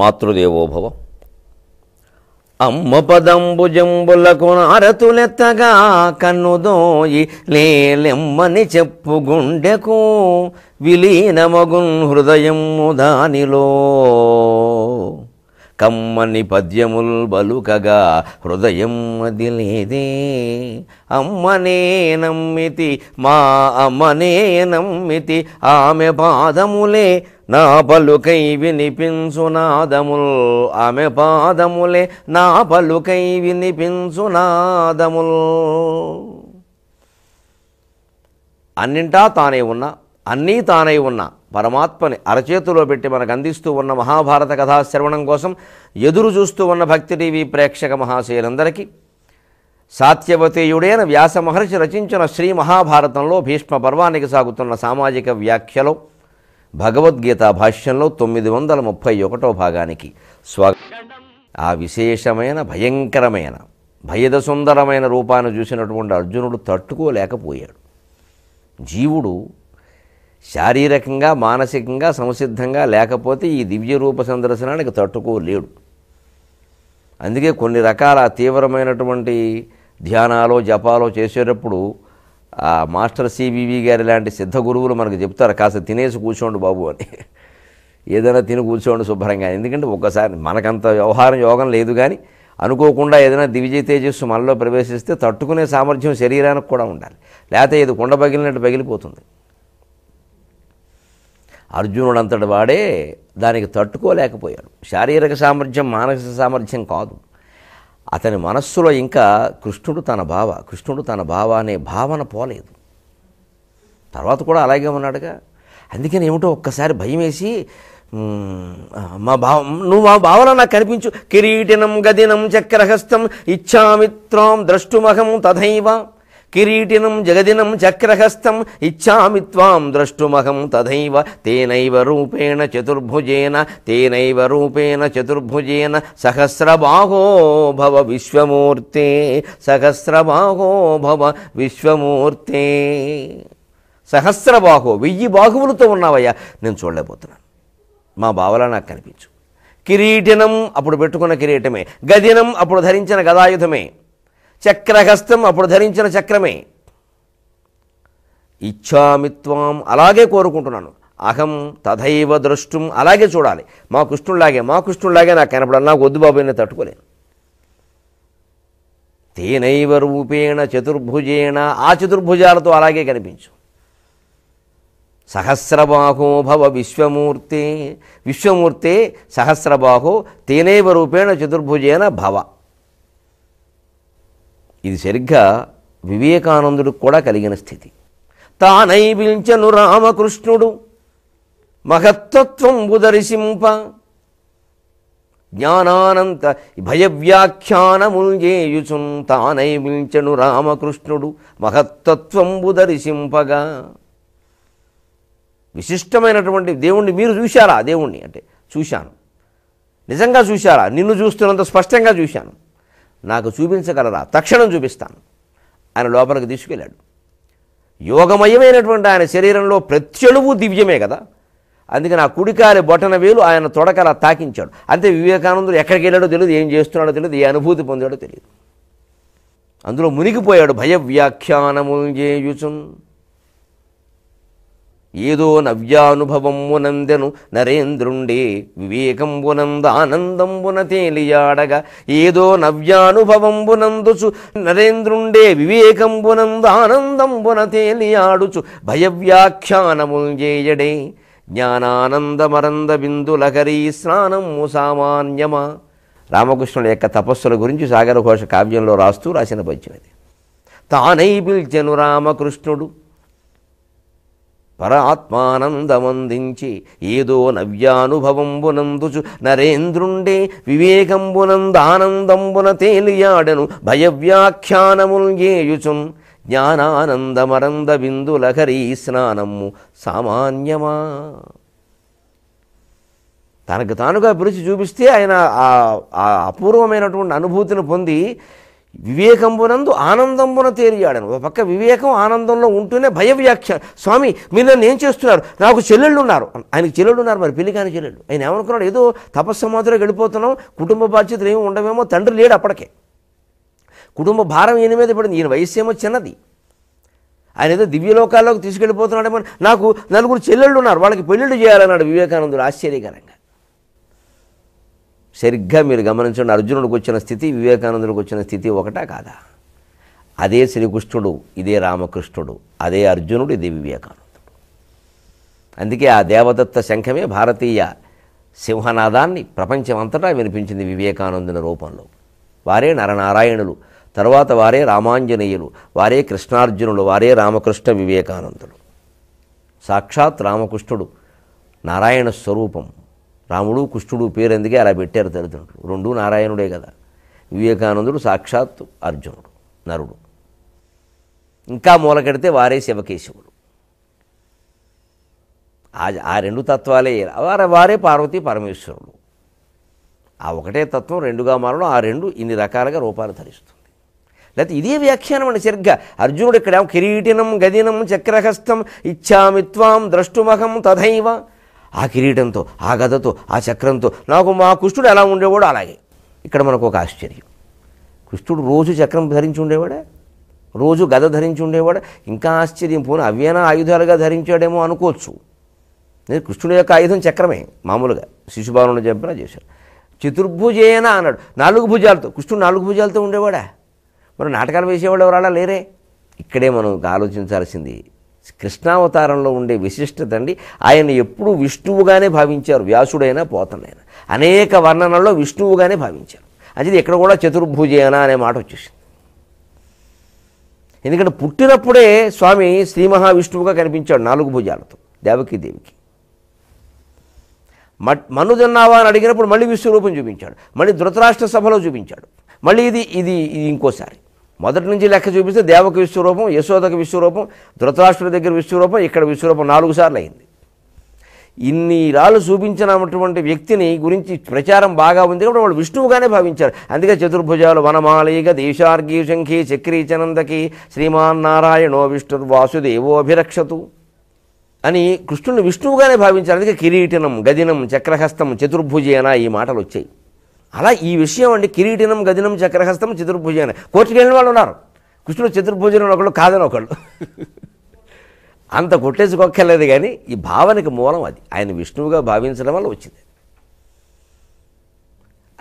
మాతృదేవోభవ. అమ్మ పదంబు జంబులకున అరతులెత్తగా కన్నుదోయి లేలెమ్మని చెప్పు గుండెకు విలీనమగున్ హృదయము దానిలో కమ్మని పద్యముల్ బలుకగా హృదయం అదిలేదే అమ్మనే నమ్మితి మా అమ్మనే నమ్మితి ఆమె పాదములే నా పలుకై వినిపించునాదముల్ ఆమె పాదములే నా పలుకై వినిపించునాదముల్. అన్నింటా తానే ఉన్నా అన్నీ తానై ఉన్న పరమాత్మని అరచేతులో పెట్టి మనకు అందిస్తూ ఉన్న మహాభారత కథా శ్రవణం కోసం ఎదురు చూస్తూ ఉన్న భక్తి టీవీ ప్రేక్షక మహాశయులందరికీ సాత్యవతేయుడైన వ్యాస మహర్షి రచించిన శ్రీ మహాభారతంలో భీష్మ పర్వానికి సాగుతున్న సామాజిక వ్యాఖ్యలో భగవద్గీత భాష్యంలో 931వ భాగానికి స్వాగతం. ఆ విశేషమైన భయంకరమైన భయద సుందరమైన రూపాన్ని చూసినటువంటి అర్జునుడు తట్టుకోలేకపోయాడు. జీవుడు శారీరకంగా మానసికంగా సంసిద్ధంగా లేకపోతే ఈ దివ్య రూప సందర్శనానికి తట్టుకోలేడు. అందుకే కొన్ని రకాల తీవ్రమైనటువంటి ధ్యానాలు జపాలు చేసేటప్పుడు ఆ మాస్టర్ సివివి గారి లాంటి సిద్ధ గురువులు మనకు చెప్తారు, కాస్త తినేసి కూర్చోండి బాబు అని. ఏదైనా తిని కూర్చోండి శుభ్రంగా. ఎందుకంటే ఒక్కసారి మనకంత వ్యవహారం యోగం లేదు, కానీ అనుకోకుండా ఏదైనా దివ్య తేజస్సు మనలో ప్రవేశిస్తే తట్టుకునే సామర్థ్యం శరీరానికి కూడా ఉండాలి. లేకపోతే ఇది కుండ పగిలినట్టు పగిలిపోతుంది. అర్జునుడు అంతటి వాడే దానికి తట్టుకోలేకపోయాడు. శారీరక సామర్థ్యం మానసిక సామర్థ్యం కాదు. అతని మనస్సులో ఇంకా కృష్ణుడు తన బావ అనే భావన పోలేదు. తర్వాత కూడా అలాగే ఉన్నాడుగా. అందుకని ఏమిటో ఒక్కసారి భయం వేసి నువ్వు మా భావన నాకు కనిపించు. కిరీటినం గదినం చక్రహస్తం ఇచ్చామిత్రం ద్రష్టుమహం తథైవ. కిరీటినం జగదినం చక్రహస్తం ఇచ్చామి త్వాం ద్రష్టుమహం తథైవ. తేనైవ రూపేణ చతుర్భుజేన సహస్రబాహో భవ విశ్వమూర్తే. సహస్రబాహో 1000 బాహువులతో ఉన్నావయ్యా, నేను చూడలేకపోతున్నాను, మా బావలా నాకు కనిపించు. కిరీటినం అప్పుడు పెట్టుకున్న కిరీటమే, గదినం అప్పుడు ధరించిన గదాయుధమే, చక్రహస్తం అప్పుడు ధరించిన చక్రమే. ఇచ్చామిత్వం అలాగే కోరుకుంటున్నాను, అహం తథైవ ద్రష్టుం అలాగే చూడాలి, మా కృష్ణుడిలాగే నాకు కనపడాలి. నాకు వద్దు బాబు, నేను తట్టుకోలేను. తేనైవ రూపేణ చతుర్భుజేణ ఆ చతుర్భుజాలతో అలాగే కనిపించు. సహస్రబాహో భవ విశ్వమూర్తే సహస్రబాహో తేనైవ రూపేణ చతుర్భుజేన భవ. ఇది సరిగ్గా వివేకానందుడికి కూడా కలిగిన స్థితి. తానై పిలిచెను రామకృష్ణుడు మహత్తత్వం ఉదరిసింప. జ్ఞానానంత భయవ్యాఖ్యానముల్ చేయుచున్ తానై పిలిచెను రామకృష్ణుడు మహత్తత్వం ఉదరిసింపగా. విశిష్టమైనటువంటి దేవుణ్ణి మీరు చూశారా? దేవుణ్ణి అంటే చూశాను. నిజంగా చూశారా? నిన్ను చూస్తున్నంత స్పష్టంగా చూశాను. నాకు చూపించగలరా? తక్షణం చూపిస్తాను. ఆయన లోపలికి తీసుకెళ్ళాడు. యోగమయమైనటువంటి ఆయన శరీరంలో ప్రత్యణువు దివ్యమే కదా. అందుకే నా కుడికాలి బొటన వేలు ఆయన తొడకలా తాకించాడు. అంతే. వివేకానందుడు ఎక్కడికి వెళ్ళాడో తెలియదు, ఏం చేస్తున్నాడో తెలియదు, ఏ అనుభూతి పొందాడో తెలియదు. అందులో మునిగిపోయాడు. భయవ్యాఖ్యానముల్ చేయుచున్ ఏదో నవ్యానుభవమునందెను నరేంద్రుండే వివేకంబునందానందంబున తేలియాడగా. ఏదో నవ్యానుభవంబునందుచు నరేంద్రుండే వివేకంబునందానందంబున తేలియాడుచు భయవ్యాఖ్యానముల్ చేయడే. జ్ఞానానందమరంద బిందులకరీ స్నానము సామాన్యమా. రామకృష్ణుల యొక్క తపస్సుల గురించి సాగరఘోష కావ్యంలో రాసిన పద్యం ఇది. తానై పిలిచెను రామకృష్ణుడు పరాత్మానందమందించి ఏదో నవ్యానుభవంబునందుచు నరేంద్రుండే వివేకంబునందానందంబున తేలియాడను భయవ్యాఖ్యానముల్ చేయుచున్ జ్ఞానానందమరంద బిందులహరీ స్నానము సామాన్యమా. తనకు తానుగా పిలిచి చూపిస్తే ఆయన ఆ అపూర్వమైనటువంటి అనుభూతిని పొంది వివేకంబునందు ఆనందంబున తేరియాడను. ఒక పక్క వివేకం ఆనందంలో ఉంటూనే భయ వ్యాఖ్య. స్వామి మీరు నన్ను ఏం చేస్తున్నారు, నాకు చెల్లెళ్ళు ఉన్నారు. ఆయనకి చెల్లెళ్ళు ఉన్నారు, మరి పెళ్లి కాని చెల్లెళ్ళు. ఆయన ఏమనుకున్నాడు, ఏదో తపస్సమాధిలో గడిపోతున్నాం, కుటుంబ బాధ్యతలు ఏమి ఉండవేమో. తండ్రి లేడు అప్పటికే, కుటుంబ భారం ఈయన మీద పడింది. ఈయన వయస్సు ఏమో చిన్నది, ఆయన ఏదో దివ్యలోకాల్లోకి తీసుకెళ్ళిపోతున్నాడేమో. నాకు నలుగురు చెల్లెళ్ళు ఉన్నారు, వాళ్ళకి పెళ్ళిళ్ళు చేయాలన్నాడు వివేకానందుడు ఆశ్చర్యకరంగా. సరిగ్గా మీరు గమనించండి, అర్జునుడికి వచ్చిన స్థితి వివేకానందుడికి వచ్చిన స్థితి ఒకటా కాదా? అదే శ్రీకృష్ణుడు, ఇదే రామకృష్ణుడు, అదే అర్జునుడు, ఇది వివేకానందుడు. అందుకే ఆ దేవదత్త శంఖమే భారతీయ సింహనాదాన్ని ప్రపంచమంతటా వినిపించింది వివేకానందుని రూపంలో. వారే నరనారాయణులు, తర్వాత వారే రామాంజనేయులు, వారే కృష్ణార్జునులు, వారే రామకృష్ణ వివేకానందులు. సాక్షాత్ రామకృష్ణుడు నారాయణ స్వరూపం. రాముడు కృష్ణుడు పేరు ఎందుకే అలా పెట్టారు తల్లిదండ్రులు, రెండూ నారాయణుడే కదా. వివేకానందుడు సాక్షాత్ అర్జునుడు, నరుడు. ఇంకా మూలకెడితే వారే శివకేశవుడు. ఆ రెండు తత్వాలే, వారే పార్వతీ పరమేశ్వరుడు. ఆ ఒకటే తత్వం రెండుగా మారడం, ఆ రెండు ఇన్ని రకాలుగా రూపాలు ధరిస్తుంది. లేకపోతే ఇదే వ్యాఖ్యానం అండి సరిగ్గా. అర్జునుడు ఇక్కడ కిరీటినం గదినం చక్రహస్తం ఇచ్చామిత్వాం ద్రష్టుమహం తథైవ. ఆ కిరీటంతో, ఆ గదతో, ఆ చక్రంతో నాకు మా కృష్ణుడు ఎలా ఉండేవాడు అలాగే. ఇక్కడ మనకు ఒక ఆశ్చర్యం, కృష్ణుడు రోజు చక్రం ధరించి ఉండేవాడే, రోజు గద ధరించి ఉండేవాడే. ఇంకా ఆశ్చర్యం, పోను అవ్యనా ఆయుధాలుగా ధరించాడేమో అనుకోవచ్చు. నేను కృష్ణుడి యొక్క ఆయుధం చక్రమే, మామూలుగా శిశుభావన చెప్పినా చేశారు. చతుర్భుజేనా అన్నాడు, నాలుగు భుజాలతో. కృష్ణుడు నాలుగు భుజాలతో ఉండేవాడా? మరి నాటకాలు వేసేవాళ్ళు ఎవరాలా లేరే. ఇక్కడే మనం ఆలోచించాల్సింది కృష్ణావతారంలో ఉండే విశిష్టత అండి. ఆయన ఎప్పుడూ విష్ణువుగానే భావించారు, వ్యాసుడైనా పోతనైనా అనేక వర్ణనల్లో విష్ణువుగానే భావించారు. అంటే ఇక్కడ కూడా చతుర్భుజేన అనే మాట వచ్చేసింది. ఎందుకంటే పుట్టినప్పుడే స్వామి శ్రీ మహావిష్ణువుగా కనిపించాడు నాలుగు భుజాలతో దేవకీదేవికి. మన్ను తిన్నావా అని అడిగినప్పుడు మళ్ళీ విశ్వరూపం చూపించాడు, మళ్ళీ ధృతరాష్ట్ర సభలో చూపించాడు, మళ్ళీ ఇది ఇది ఇది ఇంకోసారి. మొదటి నుంచి లెక్క చూపిస్తే దేవకి విశ్వరూపం, యశోదకి విశ్వరూపం, ధృతరాష్ట్రుడి దగ్గర విశ్వరూపం, ఇక్కడ విశ్వరూపం, 4 సార్లు అయింది. ఇన్ని రాళ్ళు చూపించినటువంటి వ్యక్తిని గురించి ప్రచారం బాగా ఉంది కాబట్టి వాళ్ళు విష్ణువుగానే భావించారు. అందుకే చతుర్భుజాలు వనమాలయగ దేశార్ఘీ శంఖీ చక్రీచనందకి శ్రీమాన్నారాయణో విష్ణు వాసుదేవోభిరక్షతు అని కృష్ణుని విష్ణువుగానే భావించారు. అందుకే కిరీటినం గదినం చక్రహస్తం చతుర్భుజేన ఈ మాటలు వచ్చాయి. అలా ఈ విషయం అండి, కిరీటినం గదినం చక్రహస్తం చతుర్భుజేన. కోర్టుకు వెళ్ళిన వాళ్ళు ఉన్నారు, కృష్ణుడు చతుర్భుజనం ఒకళ్ళు కాదని ఒకళ్ళు. అంత కొట్టేసుకోక్కర్లేదు, కానీ ఈ భావనకి మూలం అది, ఆయన విష్ణువుగా భావించడం వల్ల వచ్చింది.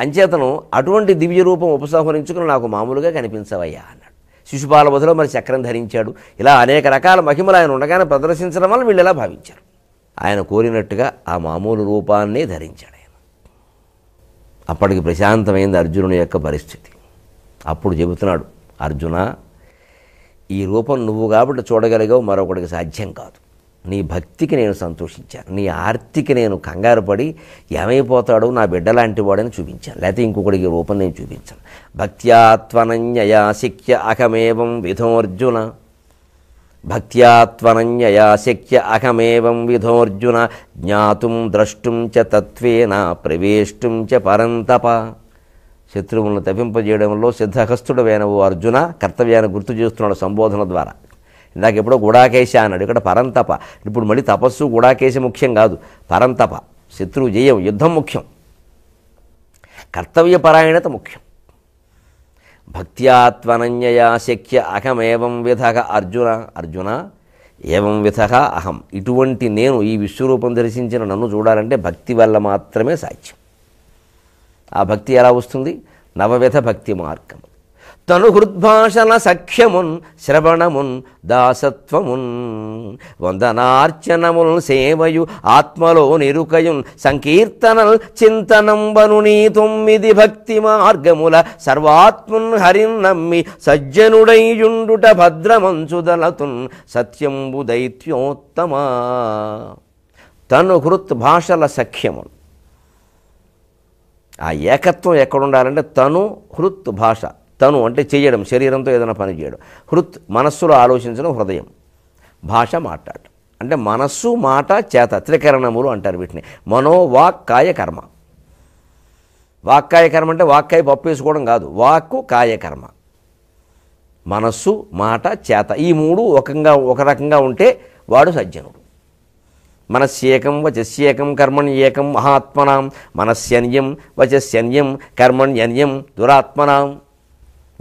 అంచేతను అటువంటి దివ్య రూపం ఉపసంహరించుకుని నాకు మామూలుగా కనిపించవయ్యా అన్నాడు. శిశుపాల వధలో మరి చక్రం ధరించాడు. ఇలా అనేక రకాల మహిమలు ఆయన ఉండగానే ప్రదర్శించడం వల్ల వీళ్ళు ఎలా భావించారు, ఆయన కోరినట్టుగా ఆ మామూలు రూపాన్నే ధరించాడు. అప్పటికి ప్రశాంతమైంది అర్జునుని యొక్క పరిస్థితి. అప్పుడు చెబుతున్నాడు, అర్జున ఈ రూపం నువ్వు కాబట్టి చూడగలిగావు, మరొకటికి సాధ్యం కాదు. నీ భక్తికి నేను సంతోషించాను, నీ ఆర్తికి నేను కంగారు పడి ఏమైపోతాడో నా బిడ్డ లాంటి వాడని చూపించాను, లేకపోతే ఇంకొకటికి రూపం నేను చూపించాను. భక్త్యాత్వనన్యయా శక్య అహమేవం విధోర్జున, భక్త్యాత్వనన్యయా శక్య అహమేవం విధోర్జున జ్ఞాతుం ద్రష్టుం చ తత్వేన ప్రవేష్టుం చ పరంతప. శత్రువులను తప్పింపజేయడంలో సిద్ధహస్తుడవైన ఓ అర్జున కర్తవ్యాన్ని గుర్తు చేస్తున్నాడు సంబోధన ద్వారా. ఇందాక ఎప్పుడో గుడాకేశ అన్నాడు, ఇక్కడ పరంతప. ఇప్పుడు మళ్ళీ తపస్సు గుడాకేశ ముఖ్యం కాదు, పరంతప. శత్రువు జయం, యుద్ధం ముఖ్యం, కర్తవ్యపరాయణత ముఖ్యం. భక్త్యాత్వనన్యయా శక్య అహమేవం విధ అర్జున, అర్జున ఏవం విధ అహం, ఇటువంటి నేను ఈ విశ్వరూపం దర్శించిన నన్ను చూడాలంటే భక్తి వల్ల మాత్రమే సాధ్యం. ఆ భక్తి ఎలా వస్తుంది, నవవిధ భక్తి మార్గం. తను హృద్భాషణ సఖ్యమున్ శ్రవణమున్ దాసత్వమున్ వందనార్చనముల్ సేవయు ఆత్మలో నిరుకయున్ సంకీర్తనల్ చింతనంబను నీ 9 భక్తి మార్గముల సర్వాత్మున్ హరిన్ నమ్మి సజ్జనుడైయుండుట భద్రమంచుదలతున్ సత్యంబు దైత్యోత్తమా. తను హృత్ భాషల సఖ్యమున్, ఆ ఏకత్వం ఎక్కడుండాలంటే తను హృత్ భాష. తను అంటే చేయడం, శరీరంతో ఏదైనా పని చేయడం. హృత్ మనస్సులో ఆలోచించడం, హృదయం. భాష మాట్లాడటం అంటే మనస్సు, మాట, చేత, త్రికరణములు అంటారు వీటిని. మనో వాక్ కాయ కర్మ. వాక్కాయ కర్మ అంటే వాక్కాయ పప్పు వేసుకోవడం కాదు, వాక్కు కాయకర్మ. మనస్సు మాట చేత ఈ మూడు ఒక రకంగా ఉంటే వాడు సజ్జనుడు. మనస్యేకం వచస్యేకం కర్మణ్ ఏకం మహాత్మనాం మనస్యన్యం వచస్యన్యం కర్మణ్యన్యం దురాత్మనాం.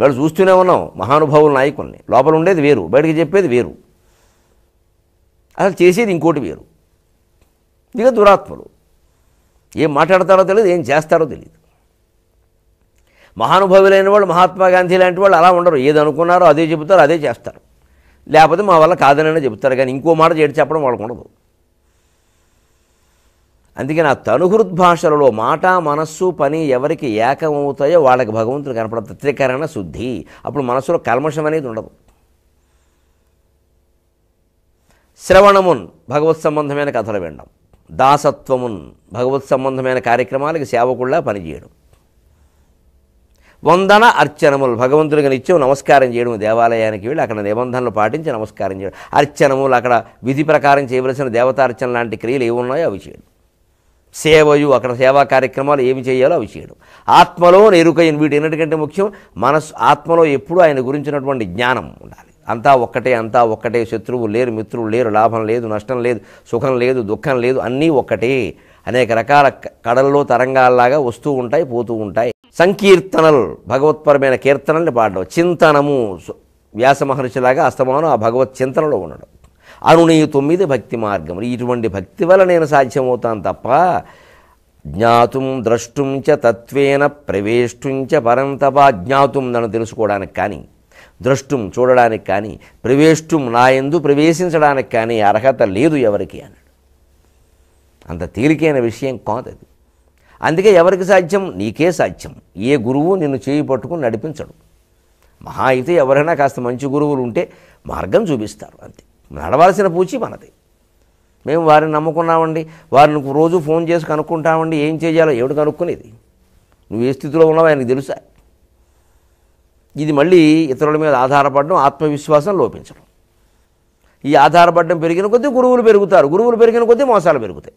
వాళ్ళు చూస్తూనే ఉన్నాం మహానుభావుల నాయకుల్ని, లోపల ఉండేది వేరు, బయటకు చెప్పేది వేరు, అసలు చేసేది ఇంకోటి వేరు. ఇక దురాత్మలు ఏం మాట్లాడతారో తెలియదు, ఏం చేస్తారో తెలియదు. మహానుభావులైన వాళ్ళు మహాత్మా గాంధీ లాంటి వాళ్ళు అలా ఉండరు, ఏది అనుకున్నారో అదే చెబుతారు, అదే చేస్తారు, లేకపోతే మా వల్ల కాదనైనా చెబుతారు, కానీ ఇంకో మాట చెప్పడం వాళ్ళకు ఉండదు. అందుకే నా తనుహృద్భాషలలో మాట మనస్సు పని ఎవరికి ఏకమవుతాయో వాళ్ళకి భగవంతుడు కనపడ ప్రత్యేకరణ శుద్ధి. అప్పుడు మనస్సులో కల్మషం అనేది ఉండదు. శ్రవణమున్ భగవత్ సంబంధమైన కథలు వినడం, దాసత్వమున్ భగవత్ సంబంధమైన కార్యక్రమాలకు సేవకుల్లా పనిచేయడం, వందన అర్చనములు భగవంతుడికి నిత్యం నమస్కారం చేయడం, దేవాలయానికి వెళ్ళి అక్కడ నిబంధనలు పాటించి నమస్కారం చేయడం, అర్చనములు అక్కడ విధి ప్రకారం చేయవలసిన దేవతార్చన లాంటి క్రియలు ఏమున్నాయో అవి చేయడం, సేవయు అక్కడ సేవా కార్యక్రమాలు ఏమి చేయాలో అవి చేయడం, ఆత్మలో ఎరుకైన వీటి ఎన్నిటికంటే ముఖ్యం మనసు. ఆత్మలో ఎప్పుడూ ఆయన గురించినటువంటి జ్ఞానం ఉండాలి. అంతా ఒక్కటే, శత్రువు లేరు, మిత్రులు లేరు, లాభం లేదు, నష్టం లేదు, సుఖం లేదు, దుఃఖం లేదు, అన్నీ ఒక్కటే. అనేక రకాల కడల్లో తరంగాల్లాగా వస్తూ ఉంటాయి, పోతూ ఉంటాయి. సంకీర్తనలు భగవత్పరమైన కీర్తనల్ని పాడడం, చింతనము వ్యాస మహర్షిలాగా అస్తమానం ఆ భగవత్ చింతనలో ఉండడం, అనునీయుతొమ్మిది భక్తి మార్గం. ఇటువంటి భక్తి వల్ల నేను సాధ్యమవుతాను తప్ప జ్ఞాతుం ద్రష్టుం చ తత్వేన ప్రవేష్టుం చ పరంతపా. జ్ఞాతుం నన్ను తెలుసుకోవడానికి కానీ, ద్రష్టుం చూడడానికి కానీ, ప్రవేష్టుం నాయందు ప్రవేశించడానికి కానీ అర్హత లేదు ఎవరికి అన్నాడు. అంత తేలికైన విషయం కాదు అది. అందుకే ఎవరికి సాధ్యం? నీకే సాధ్యం. ఏ గురువు నిన్ను చేయి పట్టుకుని నడిపించడు. మహా అయితే ఎవరైనా కాస్త మంచి గురువులు ఉంటే మార్గం చూపిస్తారు, అంతే. నడవాల్సిన పూచి మనది. మేము వారిని నమ్ముకున్నామండి, వారిని రోజు ఫోన్ చేసి కనుక్కుంటామండి, ఏం చేయాలో ఎవడు కనుక్కునేది? నువ్వు ఏ స్థితిలో ఉన్నావు ఆయనకు తెలుసా? ఇది మళ్ళీ ఇతరుల మీద ఆధారపడడం, ఆత్మవిశ్వాసం లోపించడం. ఈ ఆధారపడడం పెరిగిన కొద్దీ గురువులు పెరుగుతారు, గురువులు పెరిగిన కొద్దీ మోసాలు పెరుగుతాయి.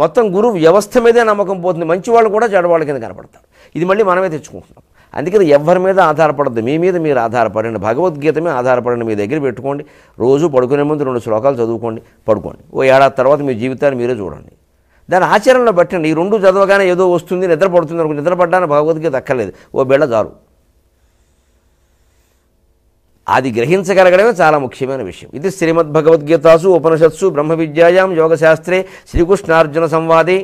మొత్తం గురువు వ్యవస్థ మీదే నమ్మకం పోతుంది. మంచివాళ్ళు కూడా చెడవాళ్ళ కింద కనపడతారు. ఇది మళ్ళీ మనమే తెచ్చుకుంటున్నాం. అందుకని ఎవరి మీద ఆధారపడద్దు, మీ మీద మీరు ఆధారపడండి. భగవద్గీత మీద ఆధారపడండి, మీ దగ్గర పెట్టుకోండి. రోజు పడుకునే ముందు 2 శ్లోకాలు చదువుకోండి, పడుకోండి. ఓ ఏడాది తర్వాత మీ జీవితాన్ని మీరే చూడండి, దాని ఆచరణలో పెట్టండి. ఈ 2 చదవగానే ఏదో వస్తుంది, నిద్రపడుతుంది అనుకో, నిద్రపడ్డానికి భగవద్గీత అక్కర్లేదు, ఓ బిళ్ళ చాలు. అది గ్రహించగలగడమే చాలా ముఖ్యమైన విషయం. ఇది శ్రీమద్భగవద్గీతాసు ఉపనిషత్సు బ్రహ్మ విద్యాయాం యోగశాస్త్రే శ్రీకృష్ణార్జున సంవాదే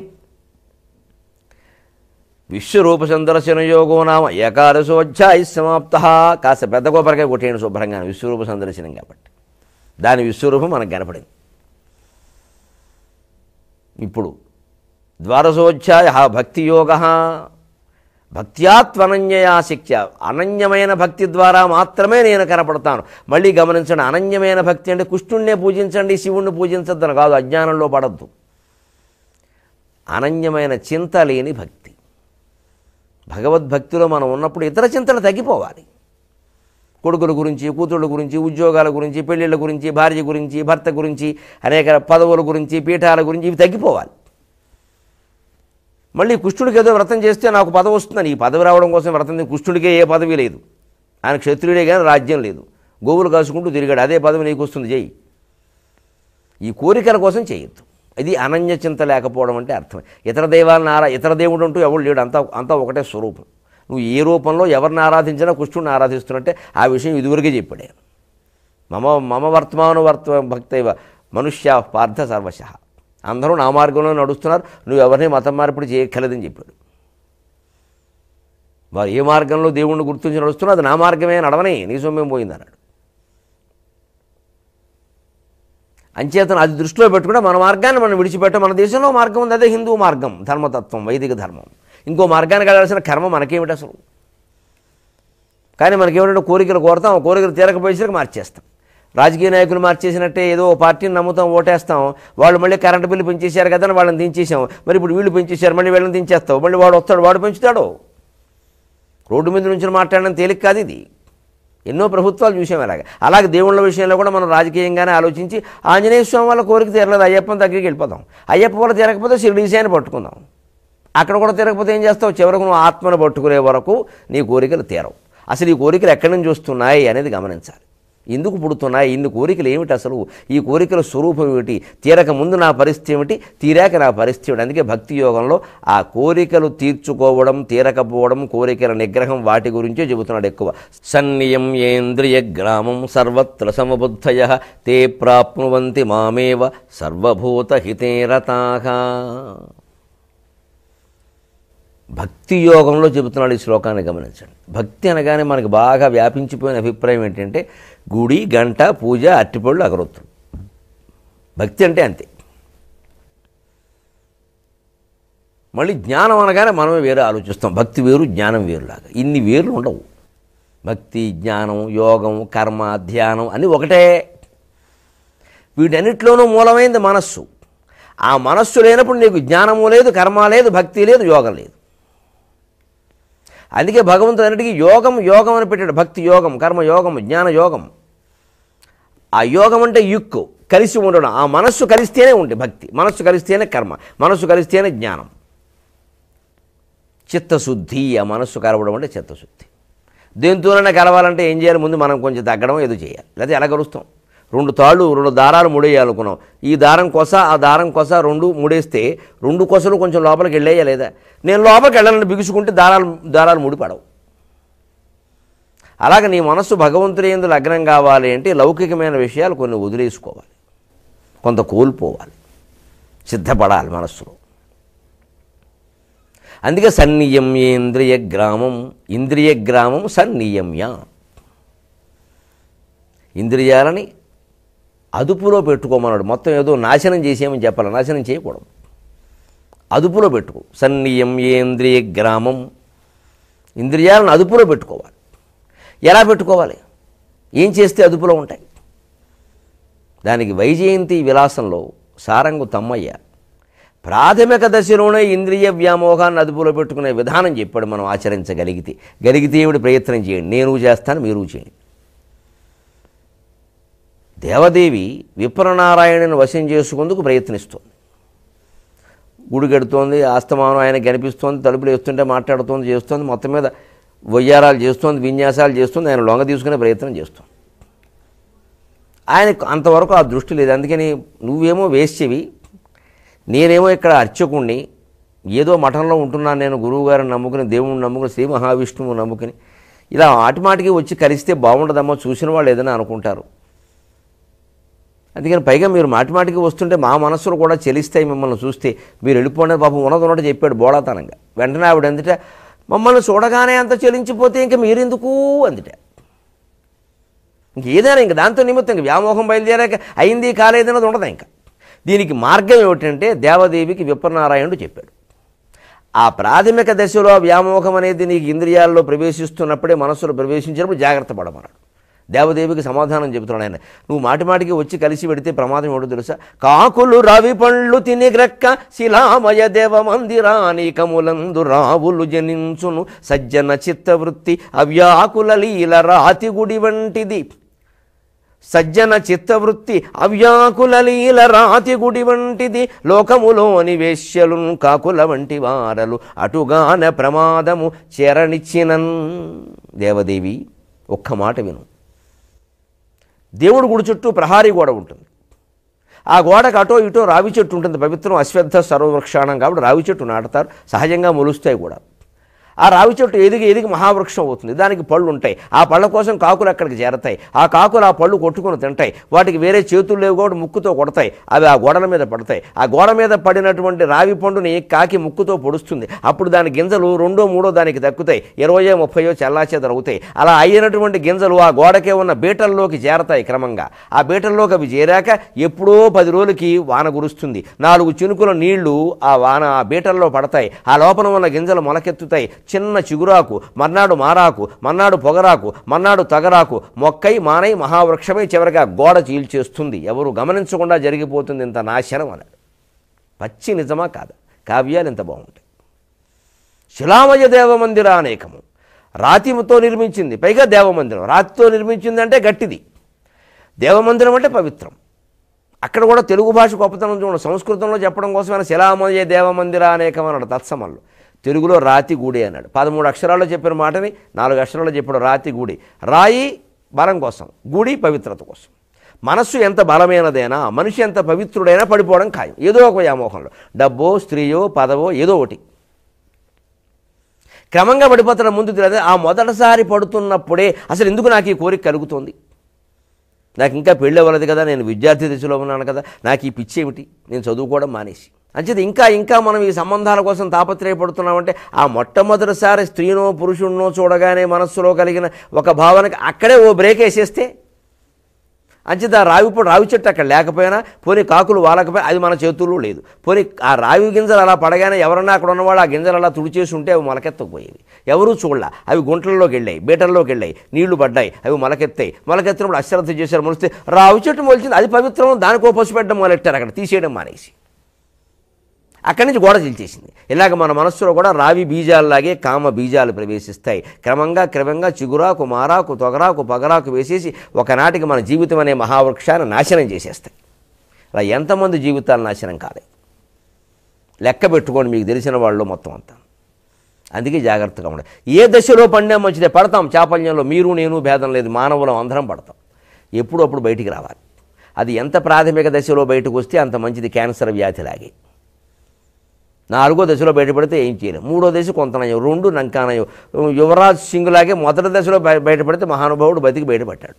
విశ్వరూప సందర్శనయోగో నామ 11వ అధ్యాయ సమాప్త. కాస్త పెద్ద గోపరికాయ కొట్టేయండి శుభ్రంగా, విశ్వరూప సందర్శనం కాబట్టి దాని విశ్వరూపం మనకు కనపడింది. ఇప్పుడు 12వ అధ్యాయ భక్తియోగ. భక్త్యాత్వనన్యయా శిక్ష. అనన్యమైన భక్తి ద్వారా మాత్రమే నేను కనపడతాను. మళ్ళీ గమనించండి, అనన్యమైన భక్తి అంటే కృష్ణుణ్ణే పూజించండి, శివుణ్ణి పూజించద్దని కాదు, అజ్ఞానంలో పడద్దు. అనన్యమైన చింత లేని భక్తి. భగవద్భక్తిలో మనం ఉన్నప్పుడు ఇతర చింతలు తగ్గిపోవాలి. కొడుకుల గురించి, కూతుళ్ళ గురించి, ఉద్యోగాల గురించి, పెళ్ళిళ్ళ గురించి, భార్య గురించి, భర్త గురించి, అనేక పదవుల గురించి, పీఠాల గురించి, ఇవి తగ్గిపోవాలి. మళ్ళీ కృష్ణుడికి ఏదో వ్రతం చేస్తే నాకు పదవి వస్తుందని ఈ పదవి రావడం కోసం వ్రతం. కృష్ణుడికే ఏ పదవి లేదు, ఆయన క్షత్రియుడే కానీ రాజ్యం లేదు, గోవులు కాసుకుంటూ తిరిగాడు, అదే పదవి నీకు వస్తుంది చేయి. ఈ కోరికల కోసం చేయొద్దు. ఇది అనన్యచింత లేకపోవడం అంటే అర్థమే. ఇతర దైవాలను ఇతర దేవుడు అంటూ ఎవరు లేడు, అంతా ఒకటే స్వరూపం. నువ్వు ఏ రూపంలో ఎవరిని ఆరాధించినా కృష్ణుడిని ఆరాధిస్తున్నట్టే. ఆ విషయం ఇదివరకే చెప్పాడే, మమ వర్తమానువర్త భక్తైవ మనుష్య పార్థ సర్వశ. అందరూ నా మార్గంలో నడుస్తున్నారు, నువ్వు ఎవరిని మతం మార్పిడి చేయక్కర్లేదని చెప్పాడు. వారు ఏ మార్గంలో దేవుణ్ణి గుర్తించి నడుస్తున్నా అది నా మార్గమే, నడవని నీ సొమ్మేం పోయిందన్నాడు. అంచేతను అది దృష్టిలో పెట్టుకుంటే మన మార్గాన్ని మనం విడిచిపెట్టాం. మన దేశంలో మార్గం ఉంది, అదే హిందూ మార్గం, ధర్మతత్వం, వైదిక ధర్మం. ఇంకో మార్గానికి వెళ్ళాల్సిన కర్మ మనకేమిటి అసలు? కానీ మనకేమిటంటే కోరికలు కోరుతాం, కోరికలు తీరకపోయేసరికి మార్చేస్తాం. రాజకీయ నాయకులు మార్చేసినట్టే ఏదో పార్టీని నమ్ముతాం, ఓటేస్తాం. వాళ్ళు మళ్ళీ కరెంటు బిల్లు పెంచేశారు కదని వాళ్ళని దించేసాం, మరి ఇప్పుడు వీళ్ళు పెంచేశారు, మళ్ళీ వీళ్ళని దించేస్తావు, మళ్ళీ వాడు వస్తాడు, వాడు పెంచుతాడు. రోడ్డు మీద నుంచి మాట్లాడడం తేలిక కాదు ఇది. ఎన్నో ప్రభుత్వాలు చూసాం అలాగే. అలాగే దేవుళ్ళ విషయంలో కూడా మనం రాజకీయంగానే ఆలోచించి ఆంజనేయ స్వామి వాళ్ళ కోరిక తీరలేదు, అయ్యప్పని దగ్గరికి వెళ్ళిపోతాం, అయ్యప్ప వల్ల తీరకపోతే శిరడీశాన్ని పట్టుకుందాం. అక్కడ కూడా తీరకపోతే ఏం చేస్తావు? చివరకు నువ్వు ఆత్మను పట్టుకునే వరకు నీ కోరికలు తీరవు. అసలు ఈ కోరికలు ఎక్కడి నుంచి వస్తున్నాయి అనేది గమనించాలి. ఎందుకు పుడుతున్నాయి? ఇన్ని కోరికలు ఏమిటి? అసలు ఈ కోరికల స్వరూపం ఏమిటి? తీరక ముందు నా పరిస్థితి ఏమిటి? తీరాక నా పరిస్థితి ఏమిటి? అందుకే భక్తి యోగంలో ఆ కోరికలు తీర్చుకోవడం, తీరకపోవడం, కోరికల నిగ్రహం వాటి గురించే చెబుతున్నాడు ఎక్కువ. సన్నియం యేంద్రియ గ్రామం సర్వత్ర సమబుద్ధయ తే ప్రాప్నువంతి మామేవ సర్వభూత హితేరతాః. భక్తి యోగంలో చెబుతున్నాడు ఈ శ్లోకాన్ని గమనించండి. భక్తి అనగానే మనకు బాగా వ్యాపించిపోయిన అభిప్రాయం ఏంటంటే గుడి, గంట, పూజ, అట్టిపళ్ళు, అగరొత్తులు. భక్తి అంటే అంతే. మళ్ళీ జ్ఞానం అనగానే మనమే వేరే ఆలోచిస్తాం. భక్తి వేరు, జ్ఞానం వేరులాగా. ఇన్ని వేర్లు ఉండవు. భక్తి, జ్ఞానం, యోగం, కర్మ, ధ్యానం అన్నీ ఒకటే. వీటన్నిటిలోనూ మూలమైంది మనస్సు. ఆ మనస్సు లేనప్పుడు నీకు జ్ఞానము లేదు, కర్మ లేదు, భక్తి లేదు, యోగం లేదు. అందుకే భగవంతుడు అన్నిటికీ యోగం యోగం అని పెట్టాడు. భక్తి యోగం, కర్మయోగం, జ్ఞానయోగం. ఆ యోగం అంటే యుక్కు, కలిసి ఉండడం. ఆ మనస్సు కలిస్తేనే ఉంటే భక్తి, మనస్సు కలిస్తేనే కర్మ, మనస్సు కలిస్తేనే జ్ఞానం. చిత్తశుద్ధి, ఆ మనస్సు కలవడం అంటే చిత్తశుద్ధి. దేంతోనైనా కలవాలంటే ఏం చేయాలి? ముందు మనం కొంచెం తగ్గడం ఏదో చేయాలి. లేకపోతే ఎలా కలుస్తాం? రెండు తాళ్ళు, రెండు దారాలు ముడేయాలనుకున్నాం. ఈ దారం కొస, ఆ దారం కొస, రెండు ముడేస్తే రెండు కొసలు కొంచెం లోపలికి వెళ్ళేయా లేదా? నేను లోపలికి వెళ్ళాలని బిగుసుకుంటే దారాలు ముడిపడవు. అలాగే నీ మనస్సు భగవంతుని యందు లగ్నం కావాలి అంటే లౌకికమైన విషయాలు కొన్ని వదిలేసుకోవాలి, కొంత కోల్పోవాలి, సిద్ధపడాలి మనస్సులో. అందుకే సన్నియమ్య ఇంద్రియ గ్రామం సన్నియమ్య, ఇంద్రియాలని అదుపులో పెట్టుకోమన్నాడు. మొత్తం ఏదో నాశనం చేసేమని చెప్పాలి, నాశనం చేయకూడదు, అదుపులో పెట్టుకో. సన్నియం యేంద్రియ గ్రామం, ఇంద్రియాలను అదుపులో పెట్టుకోవాలి. ఎలా పెట్టుకోవాలి? ఏం చేస్తే అదుపులో ఉంటాయి? దానికి వైజయంతి విలాసంలో సారంగు తమ్మయ్య ప్రాథమిక దశలోనే ఇంద్రియ వ్యామోహాన్ని అదుపులో పెట్టుకునే విధానం చెప్పాడు. మనం ఆచరించగలిగితే ఏమిటి? ప్రయత్నం చేయండి. నేను చేస్తాను, మీరు చేయండి. దేవదేవి విప్రనారాయణను వశం చేసుకుందుకు ప్రయత్నిస్తోంది. గుడి కడుతోంది, ఆస్తమానం ఆయన కనిపిస్తోంది, తలుపులు వేస్తుంటే మాట్లాడుతోంది, చేస్తోంది, మొత్తం మీద వయ్యారాలు చేస్తోంది, విన్యాసాలు చేస్తుంది, ఆయన లొంగ తీసుకునే ప్రయత్నం చేస్తుంది. ఆయనకు అంతవరకు ఆ దృష్టి లేదు. అందుకని నువ్వేమో వేశ్యవి, నేనేమో ఇక్కడ అర్చకుణ్ణి, ఏదో మఠంలో ఉంటున్నాను నేను, గురువుగారిని నమ్ముకుని, దేవుని నమ్ముకుని, శ్రీ మహావిష్ణువు నమ్ముకుని, ఇలా ఆటమాటికి వచ్చి కలిస్తే బాగుండదమ్మా, చూసిన వాళ్ళు ఏదైనా అనుకుంటారు. అందుకని పైగా మీరు మాటిమాటికి వస్తుంటే మా మనస్సులు కూడా చెలిస్తాయి మిమ్మల్ని చూస్తే, మీరు వెళ్ళిపోండి. పాపం ఉన్నదొన్నట్టు చెప్పాడు బోళాతనంగా. వెంటనే ఆవిడ అందుట, మమ్మల్ని చూడగానే అంత చెలించిపోతే ఇంకా మీరెందుకు అందుట, ఇంక ఏదైనా ఇంకా దాంతో నిమిత్తం ఇంకా వ్యామోహం బయలుదేరాక అయింది కాలేదన్నది ఉండదు. ఇంకా దీనికి మార్గం ఏమిటంటే దేవదేవికి విప్రనారాయణుడు చెప్పాడు. ఆ ప్రాథమిక దశలో వ్యామోహం అనేది నీకు ఇంద్రియాల్లో ప్రవేశిస్తున్నప్పుడే, మనస్సులో ప్రవేశించినప్పుడు జాగ్రత్త పడమన్నాడు. దేవదేవికి సమాధానం చెబుతున్నాడు ఆయన. నువ్వు మాటిమాటికి వచ్చి కలిసి పెడితే ప్రమాదం ఏమిటో తెలుసా? కాకులు రవి పండ్లు తినిగ్రక్క శిలామయ దేవ మందిరానికములందు రావులు జనించును సజ్జన చిత్తవృత్తి అవ్యాకుల లీల రాతి గుడి వంటిది. సజ్జన చిత్తవృత్తి అవ్యాకుల లీల రాతి గుడి వంటిది లోకములోని వేశ్యలు కాకుల వంటి వారలు అటుగాన ప్రమాదము చేరనిచ్చినన్. దేవదేవి, ఒక్క మాట విను. దేవుడు గుడి చుట్టూ ప్రహారీ గోడ ఉంటుంది. ఆ గోడకు అటో ఇటో రావి చెట్టు ఉంటుంది. పవిత్రం అశ్వత్థ సర్వవృక్షాణం కాబట్టి రావి చెట్టు నాటుతారు, సహజంగా మొలుస్తాయి కూడా. ఆ రావి చెట్టు ఎదిగి మహావృక్షం అవుతుంది. దానికి పళ్ళు ఉంటాయి. ఆ పళ్ళ కోసం కాకులు అక్కడికి చేరతాయి. ఆ కాకులు ఆ పళ్ళు కొట్టుకుని తింటాయి. వాటికి వేరే చేతులు లేవు కాబట్టి ముక్కుతో కొడతాయి. అవి ఆ గోడల మీద పడతాయి. ఆ గోడ మీద పడినటువంటి రావి పండుని కాకి ముక్కుతో పొడుస్తుంది. అప్పుడు దాని గింజలు రెండో మూడో దానికి దక్కుతాయి. 20-30 చల్లాచేతలు అవుతాయి. అలా అయినటువంటి గింజలు ఆ గోడకే ఉన్న బీటల్లోకి చేరతాయి క్రమంగా. ఆ బీటల్లోకి అవి చేరాక ఎప్పుడో 10 రోజులకి వాన కురుస్తుంది. 4 చినుకుల నీళ్లు ఆ వాన ఆ బీటల్లో పడతాయి. ఆ లోపల ఉన్న గింజలు మొలకెత్తుతాయి. చిన్న చిగురాకు, మర్నాడు మారాకు, మర్నాడు పొగరాకు, మర్నాడు తగరాకు, మొక్కై మానై మహావృక్షమై చివరిగా గోడ చీల్చేస్తుంది. ఎవరు గమనించకుండా జరిగిపోతుంది ఇంత నాశనం అన్నాడు. పచ్చి నిజమా కాదా? కావ్యాలు ఇంత బాగుంటాయి. శిలామయ దేవమందిర అనేకము, రాతితో నిర్మించింది. పైగా దేవమందిరం రాతితో నిర్మించింది అంటే గట్టిది, దేవమందిరం అంటే పవిత్రం. అక్కడ కూడా తెలుగు భాష గొప్పతనం చూడండి. సంస్కృతంలో చెప్పడం కోసమైనా శిలామయ దేవమందిర అనేకం అన్నాడు తత్సమల్లో. తెలుగులో రాతి గూడి అన్నాడు. 13 అక్షరాల్లో చెప్పిన మాటని 4 అక్షరాల్లో చెప్పాడు. రాతి గూడి, రాయి బలం కోసం, గుడి పవిత్రత కోసం. మనస్సు ఎంత బలమైనదైనా మనిషి ఎంత పవిత్రుడైనా పడిపోవడం ఖాయం ఏదో ఒక వ్యామోహంలో, డబ్బో స్త్రీయో పదవో ఏదో ఒకటి. క్రమంగా పడిపోతున్న ముందు తెలియదు. ఆ మొదటిసారి పడుతున్నప్పుడే అసలు ఎందుకు నాకు ఈ కోరిక కలుగుతుంది, నాకు ఇంకా పెళ్ళి అవ్వలేదు కదా, నేను విద్యార్థి దశలో ఉన్నాను కదా, నాకు ఈ పిచ్చి ఏమిటి, నేను చదువుకోవడం మానేసి అంచేది ఇంకా ఇంకా మనం ఈ సంబంధాల కోసం తాపత్రయపడుతున్నామంటే ఆ మొట్టమొదటిసారి స్త్రీనో పురుషుణ్ణో చూడగానే మనస్సులో కలిగిన ఒక భావనకి అక్కడే ఓ బ్రేక్ వేసేస్తే అంచేది ఆ రావి చెట్టు అక్కడ లేకపోయినా, పోనీ కాకులు వాలకపోయినా అది మన చేతుల్లో లేదు. పోనీ ఆ రావి గింజలు అలా పడగానే ఎవరన్నా అక్కడ ఉన్నవాళ్ళు ఆ గింజలు అలా తుడిచేసి ఉంటే అవి మొలకెత్తకపోయేవి. ఎవరూ చూడలా, అవి గుంటల్లోకి వెళ్ళాయి, బీటల్లోకి వెళ్ళాయి, నీళ్లు పడ్డాయి, అవి మొలకెత్తాయి. మొలకెత్తినప్పుడు అశ్రద్ధ చేశారు, మొలిస్తే రావి చెట్టు మొలిచింది, అది పవిత్రం, దానికో పసుపు పెట్టడం మొదలెట్టారు, అక్కడ తీసేయడం మానేసి అక్కడి నుంచి గోడ చిల్చేసింది. ఇలాగ మన మనస్సులో కూడా రావి బీజాలలాగే కామ బీజాలు ప్రవేశిస్తాయి. క్రమంగా క్రమంగా చిగురాకు మారాకు తొగరాకు పగరాకు వేసేసి ఒకనాటికి మన జీవితం అనే మహావృక్షాన్ని నాశనం చేసేస్తాయి. అలా ఎంతమంది జీవితాలు నాశనం కాలే లెక్క పెట్టుకోండి, మీకు తెలిసిన వాళ్ళు మొత్తం అంతా. అందుకే జాగ్రత్తగా ఉండాలి. ఏ దశలో పండే మంచిదే, పడతాం చాపల్యంలో, మీరు నేను భేదం లేదు, మానవులం అందరం పడతాం. ఎప్పుడు అప్పుడు బయటికి రావాలి. అది ఎంత ప్రాథమిక దశలో బయటకు వస్తే అంత మంచిది. క్యాన్సర్ వ్యాధిలాగే 4వ దశలో బయటపడితే ఏం చేయలేం, 3వ దశ కొంతనయం, 2 నంకానయం. యువరాజ్ సింగ్ లాగే మొదటి దశలో బయటపడితే మహానుభావుడు బతికి బయటపడ్డాడు.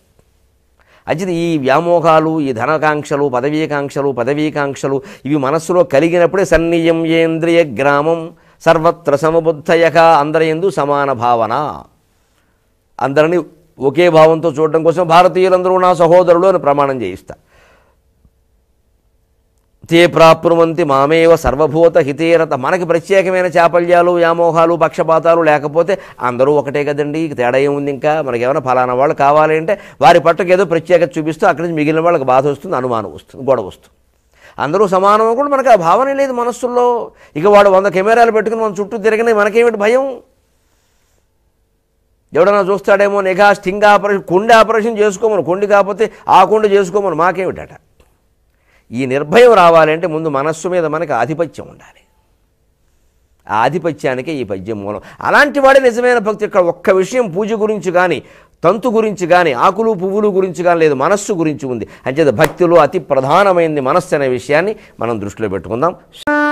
అది ఈ వ్యామోహాలు, ఈ ధనకాంక్షలు, పదవీకాంక్షలు ఇవి మనస్సులో కలిగినప్పుడే సన్నియం యేంద్రియ గ్రామం సర్వత్ర సమబుద్ధయక, అందరి యందు సమాన భావన, అందరినీ ఒకే భావంతో చూడడం కోసం భారతీయులందరూ నా సహోదరులు అని ప్రమాణం చేయిస్తా. తే ప్రాప్నువంతి మామేవ సర్వభూత హితేరత. మనకి ప్రత్యేకమైన చాపల్యాలు, వ్యామోహాలు, పక్షపాతాలు లేకపోతే అందరూ ఒకటే కదండి, తేడా ఏముంది ఇంకా. మనకేమైనా ఫలానా వాళ్ళు కావాలి అంటే వారి పట్టుకు ఏదో ప్రత్యేకత చూపిస్తూ అక్కడి నుంచి మిగిలిన వాళ్ళకి బాధ వస్తుంది, అనుమానం వస్తుంది, గొడవ వస్తుంది. అందరూ సమానం కూడా మనకు ఆ భావన లేదు మనస్సుల్లో. ఇక వాడు 100 కెమెరాలు పెట్టుకుని మన చుట్టూ తిరగని మనకేమిటి భయం, ఎవడన్నా చూస్తాడేమో, నిఘా స్టింగ్ ఆపరేషన్, కొండి ఆపరేషన్ చేసుకోమను, కొండి కాకపోతే ఆ కొండ చేసుకోమను, మాకేమిటట. ఈ నిర్భయం రావాలంటే ముందు మనస్సు మీద మనకు ఆధిపత్యం ఉండాలి. ఆ ఆధిపత్యానికే ఈ పద్యం మూలం. అలాంటి వాడే నిజమైన భక్తి. ఇక్కడ ఒక్క విషయం పూజ గురించి కానీ, తంతు గురించి కానీ, ఆకులు పువ్వులు గురించి కానీ లేదు, మనస్సు గురించి ఉంది. అంచేత భక్తిలో అతి ప్రధానమైనది మనస్సు అనే విషయాన్ని మనం దృష్టిలో పెట్టుకుందాం.